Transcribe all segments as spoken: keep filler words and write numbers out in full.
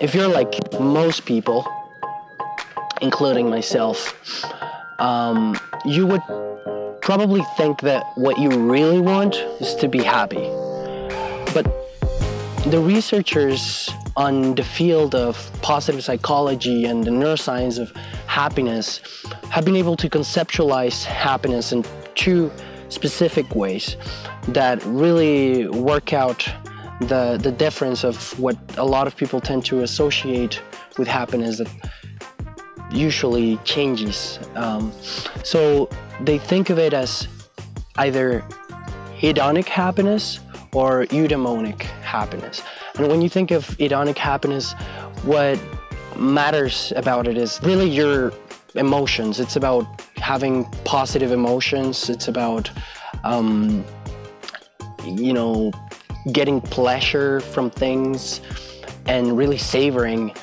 If you're like most people, including myself, um, you would probably think that what you really want is to be happy. But the researchers on the field of positive psychology and the neuroscience of happiness have been able to conceptualize happiness in two specific ways that really work out the, the difference of what a lot of people tend to associate with happiness that usually changes. Um, so they think of it as either hedonic happiness or eudaimonic happiness. And when you think of hedonic happiness, what matters about it is really your emotions. It's about having positive emotions. It's about, um, you know, getting pleasure from things and really savoring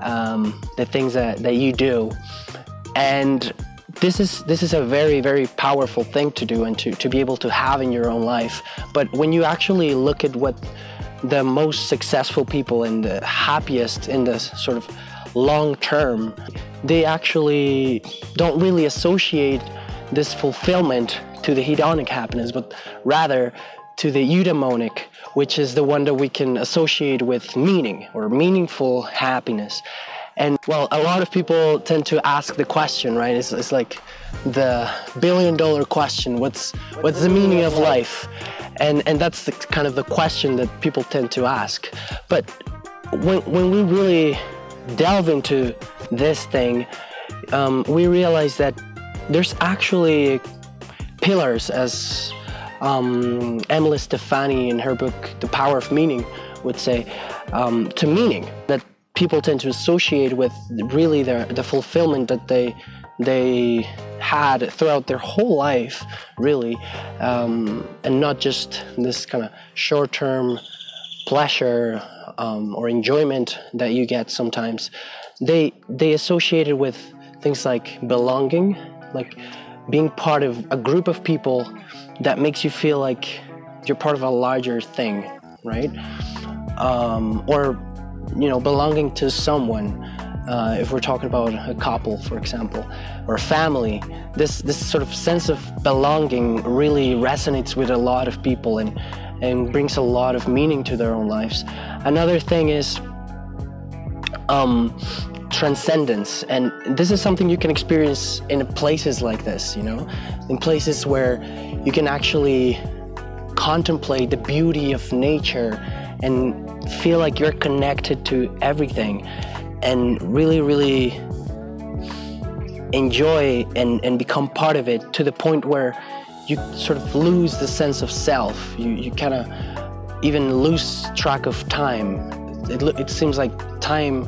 um, the things that, that you do. And this is, this is a very, very powerful thing to do and to, to be able to have in your own life. But when you actually look at what the most successful people and the happiest in the sort of long term, they actually don't really associate this fulfillment to the hedonic happiness, but rather to the eudaimonic, which is the one that we can associate with meaning or meaningful happiness. And well, a lot of people tend to ask the question, right? It's, it's like the billion dollar question, what's, what's the meaning of life? And, and that's the, kind of the question that people tend to ask. But when, when we really delve into this thing, um, we realize that there's actually pillars, as um, Emily Esfahani in her book, The Power of Meaning, would say, um, to meaning, that people tend to associate with really their, the fulfillment that they, they had throughout their whole life, really, um, and not just this kind of short-term pleasure um, or enjoyment that you get sometimes. They, they associate it with things like belonging, like being part of a group of people that makes you feel like you're part of a larger thing, right? Um, or, you know, belonging to someone. Uh, if we're talking about a couple, for example, or a family, this, this sort of sense of belonging really resonates with a lot of people and, and brings a lot of meaning to their own lives. Another thing is um, transcendence, and this is something you can experience in places like this, you know, in places where you can actually contemplate the beauty of nature and feel like you're connected to everything and really, really enjoy and, and become part of it, to the point where you sort of lose the sense of self. You, you kind of even lose track of time. It, it seems like time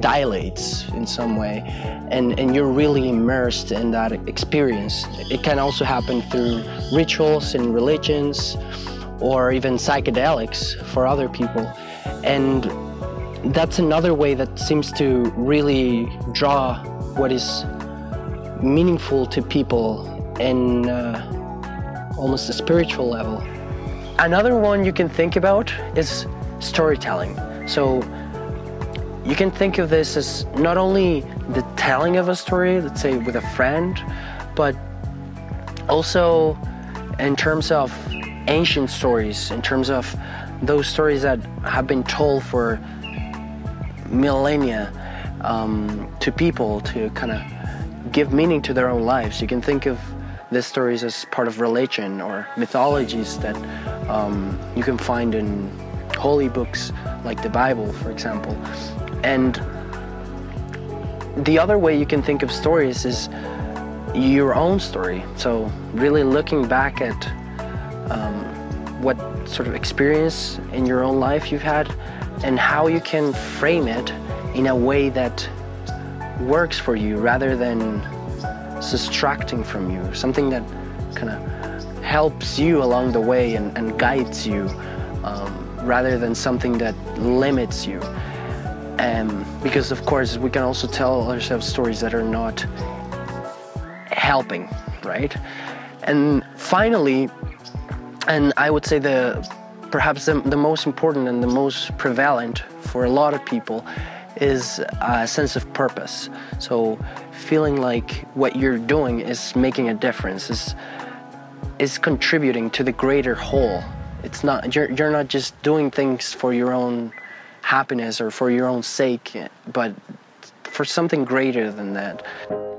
dilates in some way, and, and you're really immersed in that experience. It can also happen through rituals and religions, or even psychedelics for other people. And that's another way that seems to really draw what is meaningful to people in uh, almost a spiritual level. Another one you can think about is storytelling. So you can think of this as not only the telling of a story, let's say with a friend, but also in terms of ancient stories, in terms of those stories that have been told for millennia um, to people to kind of give meaning to their own lives. You can think of these stories as part of religion or mythologies that um, you can find in holy books like the Bible, for example. And the other way you can think of stories is your own story. So really looking back at Um, what sort of experience in your own life you've had and how you can frame it in a way that works for you rather than subtracting from you, something that kind of helps you along the way and, and guides you um, rather than something that limits you. Um, because of course we can also tell ourselves stories that are not helping, right? And finally, and I would say the perhaps the, the most important and the most prevalent for a lot of people is a sense of purpose. So feeling like what you're doing is making a difference, is is contributing to the greater whole. It's not, you're, you're not just doing things for your own happiness or for your own sake, but for something greater than that.